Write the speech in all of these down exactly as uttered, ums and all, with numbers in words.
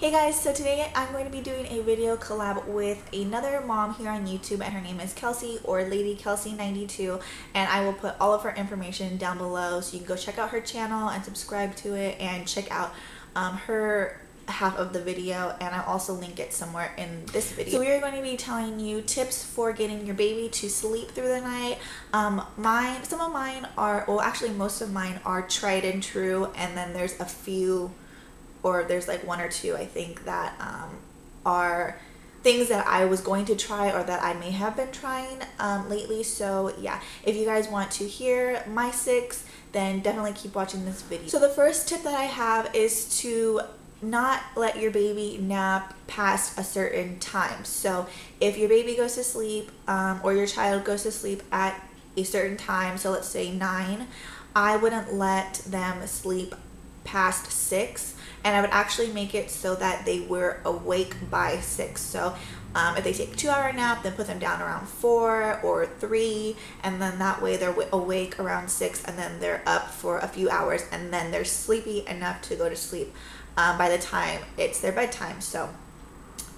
Hey guys, so today I'm going to be doing a video collab with another mom here on YouTube, and her name is Kelsey, or Lady Kelsey ninety-two, and I will put all of her information down below so you can go check out her channel and subscribe to it and check out um, her half of the video, and I'll also link it somewhere in this video. So we are going to be telling you tips for getting your baby to sleep through the night. Um, mine, some of mine are, well actually most of mine are tried and true, and then there's a few, or there's like one or two I think that um, are things that I was going to try or that I may have been trying um, lately. So yeah, if you guys want to hear my six, then definitely keep watching this video. So the first tip that I have is to not let your baby nap past a certain time. So if your baby goes to sleep um, or your child goes to sleep at a certain time, so let's say nine, I wouldn't let them sleep past six, and I would actually make it so that they were awake by six. So um, if they take a two hour nap, then put them down around four or three, and then that way they're awake around six, and then they're up for a few hours, and then they're sleepy enough to go to sleep um, by the time it's their bedtime. So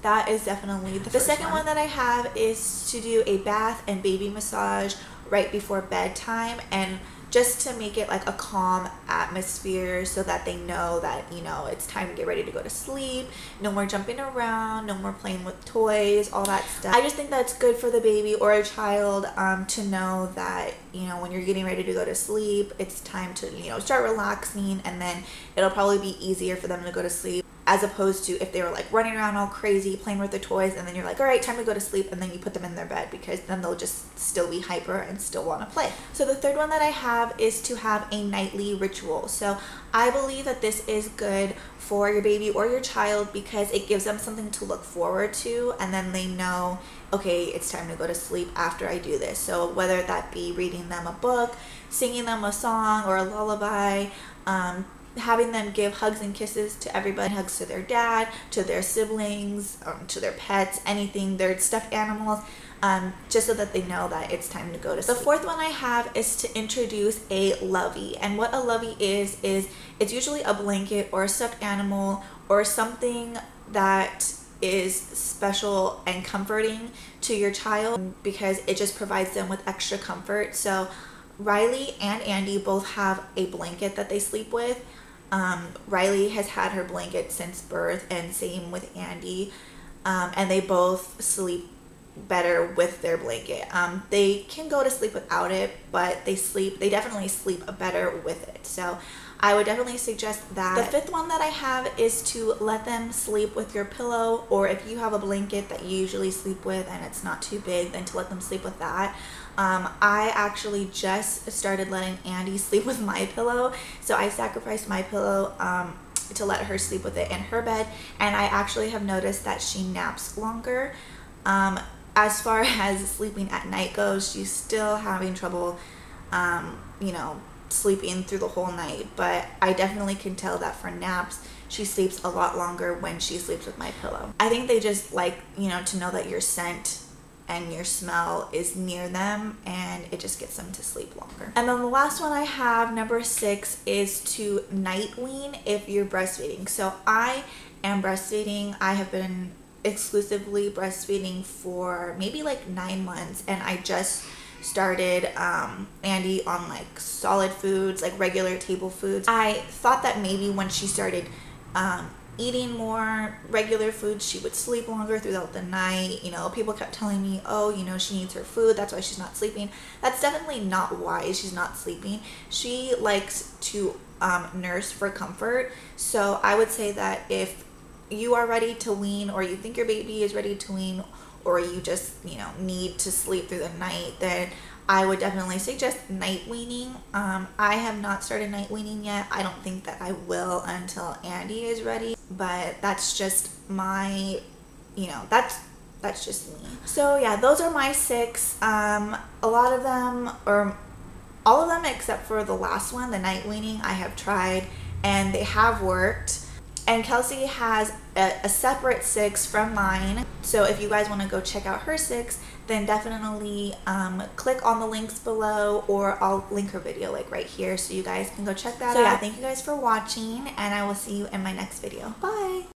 that is definitely the, the second one. one that I have is to do a bath and baby massage right before bedtime, and just to make it like a calm atmosphere so that they know that, you know, it's time to get ready to go to sleep. No more jumping around, no more playing with toys, all that stuff. I just think that's good for the baby or a child um, to know that, you know, when you're getting ready to go to sleep, it's time to, you know, start relaxing, and then it'll probably be easier for them to go to sleep, as opposed to if they were like running around all crazy playing with their toys, and then you're like, all right, time to go to sleep, and then you put them in their bed, because then they'll just still be hyper and still want to play. So the third one that I have is to have a nightly ritual. So I believe that this is good for your baby or your child because it gives them something to look forward to, and then they know, okay, it's time to go to sleep after I do this. So whether that be reading them a book, singing them a song or a lullaby, um, having them give hugs and kisses to everybody, hugs to their dad, to their siblings, um, to their pets, anything, their stuffed animals, um, just so that they know that it's time to go to sleep. The fourth one I have is to introduce a lovey, and what a lovey is, is it's usually a blanket or a stuffed animal or something that is special and comforting to your child, because it just provides them with extra comfort. So Riley and Andy both have a blanket that they sleep with. Um, Riley has had her blanket since birth, and same with Andy, um, and they both sleep better with their blanket. Um, they can go to sleep without it, but they sleep, they definitely sleep better with it. So I would definitely suggest that. The fifth one that I have is to let them sleep with your pillow, or if you have a blanket that you usually sleep with and it's not too big, then to let them sleep with that. Um, I actually just started letting Andy sleep with my pillow, so I sacrificed my pillow um, to let her sleep with it in her bed, and I actually have noticed that she naps longer. Um, as far as sleeping at night goes, she's still having trouble, um, you know, sleeping through the whole night, but I definitely can tell that for naps she sleeps a lot longer when she sleeps with my pillow. I think they just like, you know, to know that your scent and your smell is near them, and it just gets them to sleep longer. And then the last one I have, number six, is to night wean if you're breastfeeding. So I am breastfeeding. I have been exclusively breastfeeding for maybe like nine months, and I just started um, Andy on like solid foods, like regular table foods. I thought that maybe when she started um, eating more regular foods, she would sleep longer throughout the night. You know, people kept telling me, oh, you know, she needs her food, that's why she's not sleeping. That's definitely not why she's not sleeping. She likes to um, nurse for comfort. So I would say that if you are ready to wean, or you think your baby is ready to wean, or you just, you know, need to sleep through the night, then I would definitely suggest night weaning. Um, I have not started night weaning yet. I don't think that I will until Andy is ready, but that's just my, you know, that's that's just me. So yeah, those are my six. Um, a lot of them, or all of them except for the last one, the night weaning, I have tried and they have worked. And Kelsey has a, a separate six from mine, so if you guys want to go check out her six, then definitely um, click on the links below, or I'll link her video like right here so you guys can go check that out. So yeah, thank you guys for watching, and I will see you in my next video. Bye!